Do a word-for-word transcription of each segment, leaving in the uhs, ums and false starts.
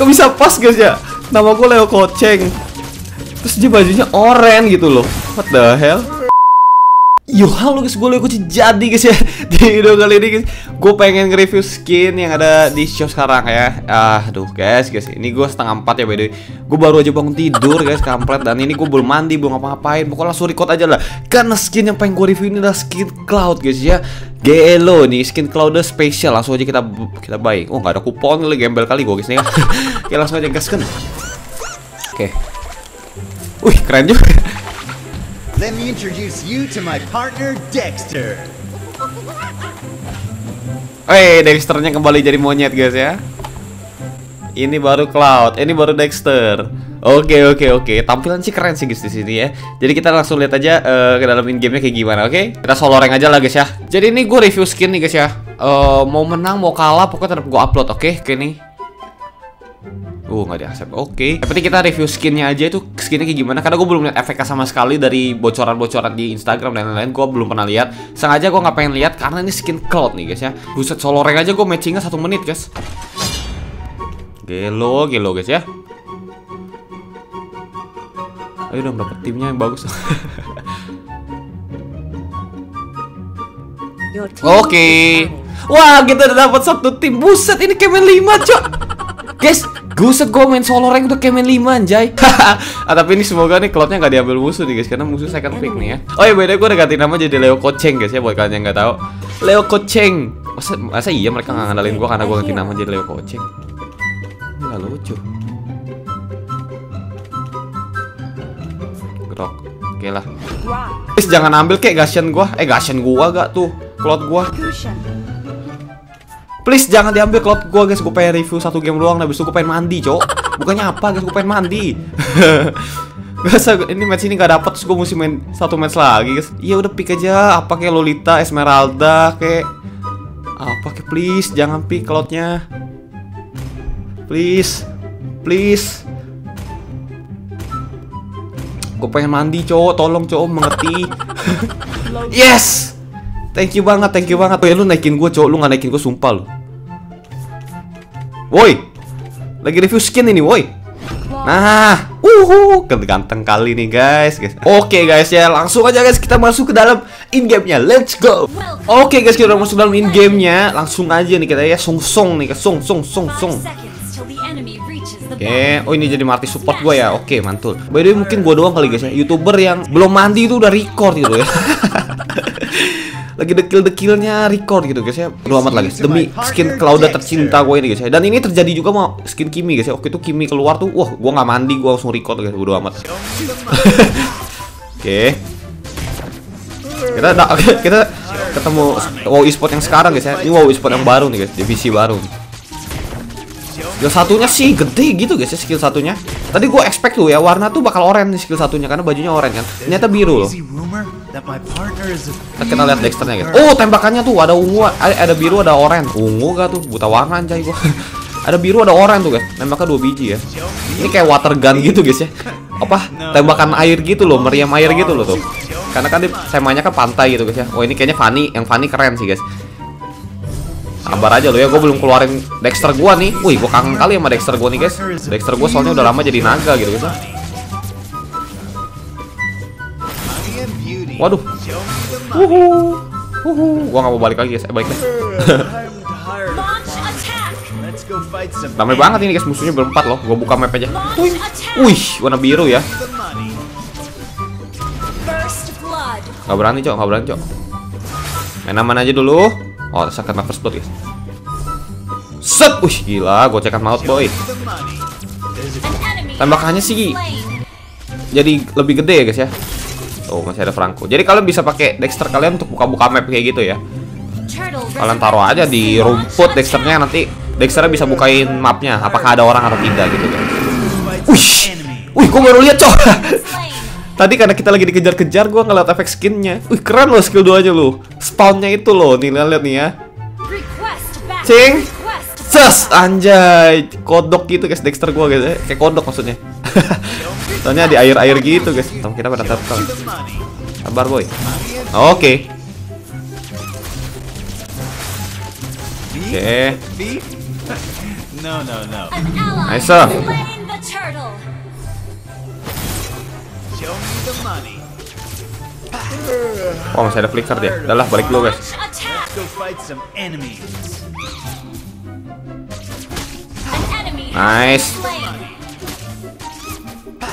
Kok bisa pas guys ya? Nama gue Leo Koceng. Terus dia bajunya oranye gitu loh. What the hell? Yo halo guys, gue Leo Koceng. Jadi guys ya, di video kali ini guys, gue pengen nge-review skin yang ada di shop sekarang ya. Aduh guys, guys ini gue setengah empat ya by the way. Gue baru aja bangun tidur guys, kampret. Dan ini gue belum mandi, belum ngapa-ngapain. Pokoknya langsung record aja lah. Karena skin yang pengen gue review ini adalah skin Cloud guys ya. G E L O nih, skin Cloud spesial. Langsung aja kita kita buy. Oh, nggak ada kupon lagi, gembel kali gue guys nih. Oke, langsung aja gaskan. Oke. Wih, keren juga. Let me introduce you to my partner Dexter. Eh, Dexternya kembali jadi monyet guys ya. Ini baru Cloud, ini baru Dexter. Oke, oke, oke. Tampilan sih keren sih guys di sini ya. Jadi kita langsung lihat aja uh, ke dalam in-game-nya kayak gimana, oke? Okay? Kita solo rank aja lah guys ya. Jadi ini gue review skin nih guys ya. Uh, mau menang mau kalah pokoknya tetap gue upload, oke? Okay? Kayak ini. Uh, nggak diaccept. Oke. Okay. Yang penting kita review skinnya aja, itu skinnya kayak gimana. Karena gue belum lihat F A Q sama sekali dari bocoran-bocoran di Instagram dan lain-lain. Gue belum pernah lihat. Sengaja gue nggak pengen lihat karena ini skin Cloud nih guys ya. Buset, solo rank aja gue matchingnya satu menit guys. G E L O, G E L O guys ya. Ayo dong dapet timnya yang bagus. Oke, okay. Wah kita udah dapet satu tim. Buset ini kemen lima cok. Guys, buset gue main solo rank udah kemen lima anjay. Ah, tapi ini semoga nih Cloudnya gak diambil musuh nih guys, karena musuh second pick nih ya. Oh ya by the way gue udah ganti nama jadi Leo Koceng guys ya, buat kalian yang gak tau. Leo Koceng. Masa, masa iya mereka gak ngandalin gue karena gue ganti nama jadi Leo Koceng. Gak lucu. Oke lah, please jangan ambil kayak gashen gua. Eh gashen gua gak tuh, Cloud gua. Please jangan diambil Cloud gua guys. Gua pengen review satu game doang, habis itu gua pengen mandi cok. Bukannya apa guys, gua pengen mandi. Gak ini match ini gak dapet, terus gua mesti main satu match lagi guys. Iya udah pick aja, apa kayak Lolita, Esmeralda, kayak apa kayak please jangan pick Cloudnya. Please, please. Gue pengen mandi cowok, tolong cowok mengerti. Yes, thank you banget, thank you banget. Woi lu naikin gue cowok, lu nggak naikin gue sumpah lu. Woi, lagi review skin ini woi. Nah, uhu, ganteng kali nih guys, guys. Oke okay, guys ya, langsung aja guys kita masuk ke dalam in game-nya. Let's go. Oke okay, guys kita udah masuk dalam in game-nya, langsung aja nih kita ya sung-sung nih, sung-sung-sung-sung. Oke, okay. Oh ini jadi mati support gue ya. Oke, okay, mantul. By the way mungkin gue doang kali guys ya, YouTuber yang belum mandi itu udah record gitu ya. Lagi dekil-dekilnya record gitu guys ya. Aduh amat lah guys, demi skin Cloud tercinta gue ini guys ya. Dan ini terjadi juga sama skin Kimmy guys ya. Waktu itu Kimmy keluar tuh, wah gue gak mandi, gue langsung record guys, bodo amat. Oke okay. Kita nah, kita ketemu WoW eSport yang sekarang guys ya. Ini WoW eSport yang baru nih guys, divisi baru. Skill satunya sih gede gitu guys ya, skill satunya. Tadi gue expect tuh ya warna tuh bakal oranye nih skill satunya karena bajunya oranye kan. Ternyata biru loh. Kita, kita lihat Dexternya guys. Oh tembakannya tuh ada ungu, ada biru, ada oranye. Ungu gak tuh? Buta warna anjay gue. Ada biru, ada oranye tuh guys. Tembakan dua biji ya. Ini kayak water gun gitu guys ya. Apa? Tembakan air gitu loh, meriam air gitu loh tuh. Karena kan temanya kan pantai gitu guys ya. Oh ini kayaknya Fanny, yang Fanny keren sih guys. Sabar aja lo ya, gue belum keluarin Dexter gue nih. Wih, gue kangen kali sama Dexter gue nih guys. Dexter gue soalnya udah lama jadi naga gitu guys. Waduh. Wuhu. Wuhu. Gue gak mau balik lagi guys, eh balik deh. Ramai banget ini guys, musuhnya berempat loh. Gue buka map aja. Wih, wih warna biru ya. Gak berani cok, gak berani cok. Main aman aja dulu. Oh, saya kena first blood guys. Set, wih gila, gocekan maut boy. Tembakannya sih jadi lebih gede ya guys ya. Oh masih ada Franko. Jadi kalian bisa pakai Dexter kalian untuk buka-buka map kayak gitu ya. Kalian taruh aja di rumput Dexternya, nanti Dexternya bisa bukain mapnya. Apakah ada orang atau tidak gitu guys. Wih, wih, gue baru lihat coy. Tadi karena kita lagi dikejar-kejar, gue ngeliat efek skinnya. Wih keren loh skill dua-nya loh. Spawnnya itu loh, nih lihat nih ya. Cing, ses, anjay, kodok gitu guys Dexter gue guys, eh, kayak kodok maksudnya. Soalnya di air-air gitu guys. Teman kita pada tertel. Sabar boy. Oke. Oke. No, no, no. Nice up. Oh, masih ada flicker dia. Udah lah, balik dulu guys. Nice.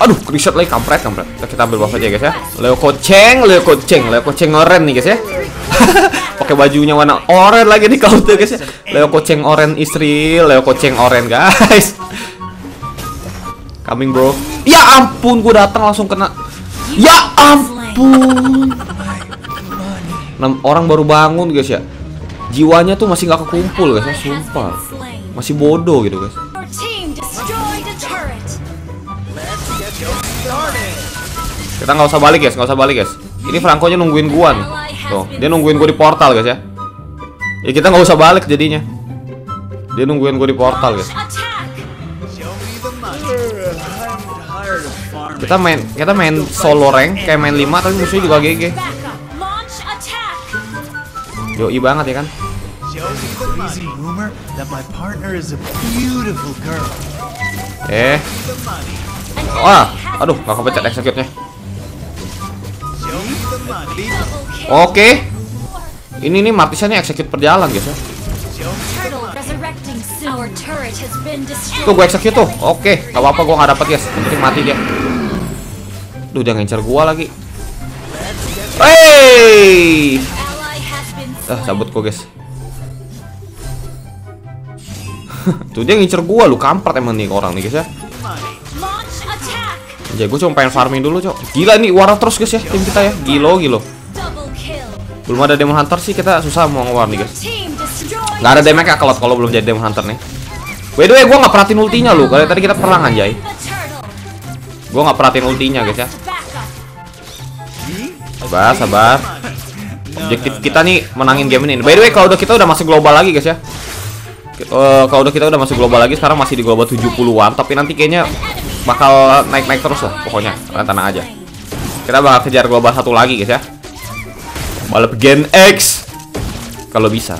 Aduh, reset lagi, kampret, kampret. Kita ambil buff aja guys ya. Leo Koceng, Leo Koceng, Leo Koceng oren nih guys ya. Pakai bajunya warna oren lagi nih kau tuh guys ya. Leo Koceng oren istri, Leo Koceng oren guys. Coming bro. Ya ampun, gue datang langsung kena. Ya ampun. Enam orang baru bangun guys ya. Jiwanya tuh masih nggak kekumpul guys ya, sumpah. Masih bodoh gitu guys. Kita nggak usah balik guys, nggak usah balik guys. Ini Franko nya nungguin gua nih. Tuh, dia nungguin gua di portal guys ya. Ya kita nggak usah balik jadinya. Dia nungguin gua di portal guys. Kita main, kita main solo rank kayak main lima tapi musuhnya juga G G. Yoi banget ya kan. Eh. Wah, aduh, gak kepencet execute-nya. Oke. Ini nih Martisannya execute perjalanan guys ya. Tuh gue execute tuh. Oke, gak apa-apa gue gak dapet guys. Penting mati dia. Duh, dia ngincer gue lagi. Hey! Ah, cabut gue guys. Tuh dia ngincer gue, lu kampret emang nih orang nih guys ya. Ya gue cuma pengen farming dulu cok. Gila nih war terus guys ya tim kita ya. Gilo gilo. Belum ada Demon Hunter sih, kita susah mau nge-war nih guys. Gak ada damage ya kelot kalau belum jadi Demon Hunter nih. By the way gue gak perhatiin ultinya loh. Kali tadi kita perang anjay. Gue gak perhatiin ultinya guys ya. Sabar sabar. Objektif kita nih menangin game ini. By the way kalau udah kita udah masuk global lagi guys ya. Uh, kalau udah kita udah masuk global lagi, sekarang masih di global tujuh puluhan, tapi nanti kayaknya bakal naik-naik terus lah pokoknya. Kalian tenang aja. Kita bakal kejar global satu lagi guys ya. Balap Gen X kalau bisa.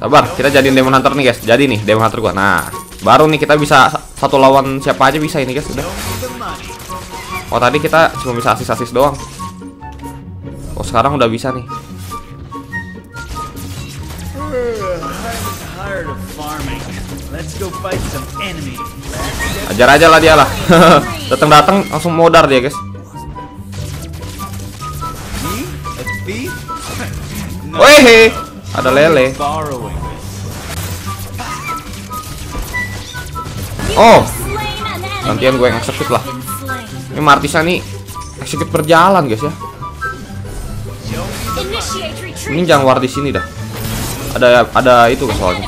Sabar, kita jadiin Demon Hunter nih guys. Jadi nih Demon Hunter gua. Nah, baru nih kita bisa satu lawan siapa aja bisa ini guys, udah. Oh, tadi kita cuma bisa asis-asis doang. Oh, sekarang udah bisa nih. Ajar aja lah dia lah. Datang-datang langsung modar dia guys. Weh, ada lele. Oh, gantian gue yang execute lah. Ini Martisa nih execute berjalan guys ya. Ini jangan war di sini dah. Ada ada itu soalnya.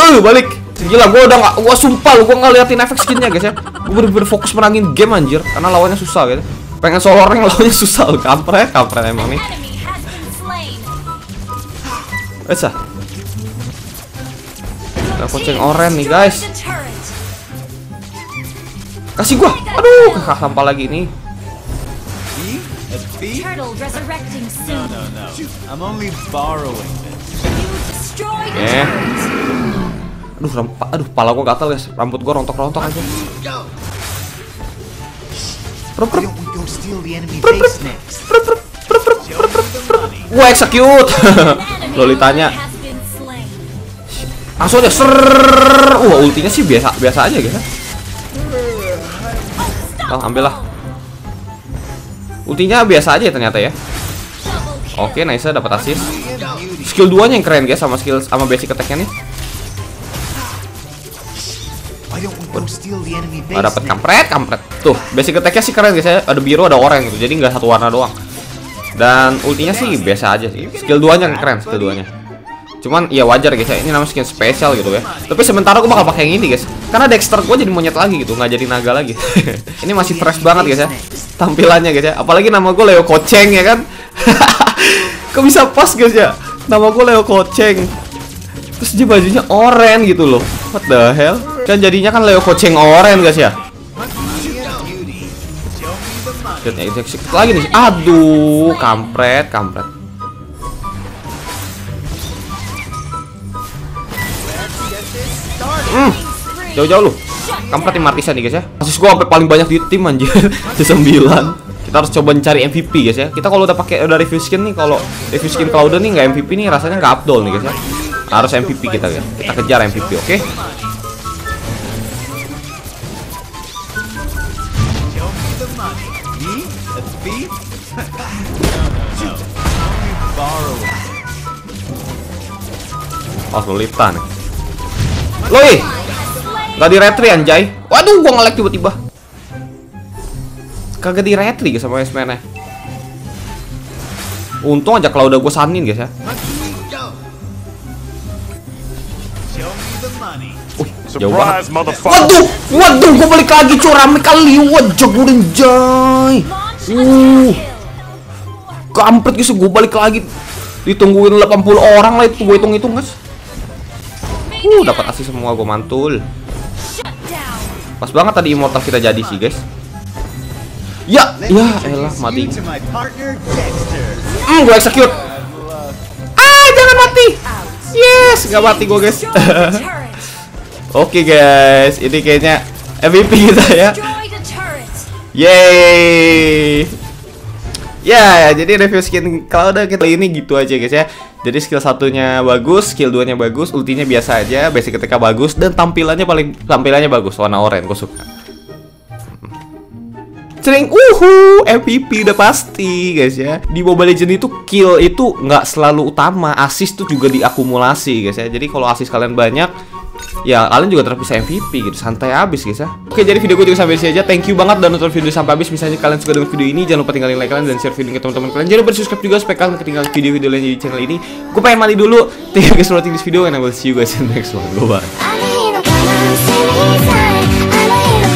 Uh, balik. Gila, gue udah gak, gue sumpah lu, gue gak liatin efek skinnya guys ya. Gue bener-bener fokus menangin game anjir, karena lawannya susah gitu. Pengen solo rank lawannya susah lu, kampret, kampret emang nih. Bisa. Kita Koceng oren nih guys. Kasih gue, aduh, kakak sampah lagi nih. Eh. Aduh, rempa, aduh, kepala gue gatal guys, rambut gue rontok-rontok aja. Gue execute. Lolitanya langsung aja ser. Wah, ultinya sih biasa biasa aja guys. Nah, ambil lah. Ultinya biasa aja ternyata ya. Oke, nice, dapat assist. Skill duanya yang keren guys, sama skill sama basic attack-nya nih. Gak dapet, kampret, kampret. Tuh, basic attack-nya sih keren guys ya. Ada biru, ada oranye gitu, jadi nggak satu warna doang. Dan ultinya sih biasa aja sih. Skill duanya keren, skill duanya. Cuman, ya wajar guys ya, ini namanya skin spesial gitu ya. Tapi sementara gue bakal pakai yang ini guys. Karena Dexter gue jadi monyet lagi gitu, nggak jadi naga lagi. Ini masih trash banget guys ya tampilannya guys ya. Apalagi nama gue Leo Koceng ya kan. Kok bisa pas guys ya. Nama gue Leo Koceng. Terus dia bajunya oranye gitu loh. What the hell. Kan jadinya kan Leo Koceng oren guys ya. Lagi nih. Aduh, kampret, kampret. Hmm, jauh-jauh lu. Kampret tim Martisa nih guys ya. Kasus gua sampai paling banyak di tim anjir. sembilan. Kita harus coba cari M V P guys ya. Kita kalau udah pakai udah review skin nih, kalau review skin Cloud nih nggak M V P nih rasanya nggak abdol nih guys ya. Harus M V P kita guys. Kita kejar M V P, oke? Okay? Oh, Lolita nih. Loi. Enggak di-retry anjay. Waduh, gua nge-lag tiba-tiba. Kagak di retry guys sama S M N-nya. Untung aja kalau udah gue sanin guys ya. Wih, jauh banget. Waduh, waduh, gue balik lagi curami kali. Wajah gue anjay. Uh, kampret guys, gue balik lagi. Ditungguin delapan puluh orang lah itu, gue hitung-hitung guys. Uh, dapat asis semua, gue mantul. Pas banget tadi immortal kita jadi sih guys. Ya, ya elah mati. Hmm, gue execute. Ah, jangan mati. Yes, nggak mati gue guys. Oke okay, guys, ini kayaknya M V P kita ya. Yeay. Ya, yeah, jadi review skin Cloud kita ini gitu aja guys ya. Jadi skill satunya bagus, skill duanya bagus, ultinya biasa aja, basic attack bagus, dan tampilannya paling tampilannya bagus, warna oranye gue suka. Sering uhu M V P udah pasti guys ya. Di Mobile Legends itu kill itu nggak selalu utama, asis tuh juga diakumulasi guys ya. Jadi kalau asis kalian banyak, ya kalian juga terpisah M V P gitu. Santai abis guys ya. Oke, jadi video gue juga sampai disini aja. Thank you banget dan nonton video sampai habis. Misalnya kalian suka dengan video ini, jangan lupa tinggalin like kalian dan share video ke teman-teman kalian. Jangan lupa subscribe juga supaya kalian ketinggalan video-video lain di channel ini. Gue pengen mandi dulu. Thank you guys for watching this video and I will see you guys in the next one. Bye bye.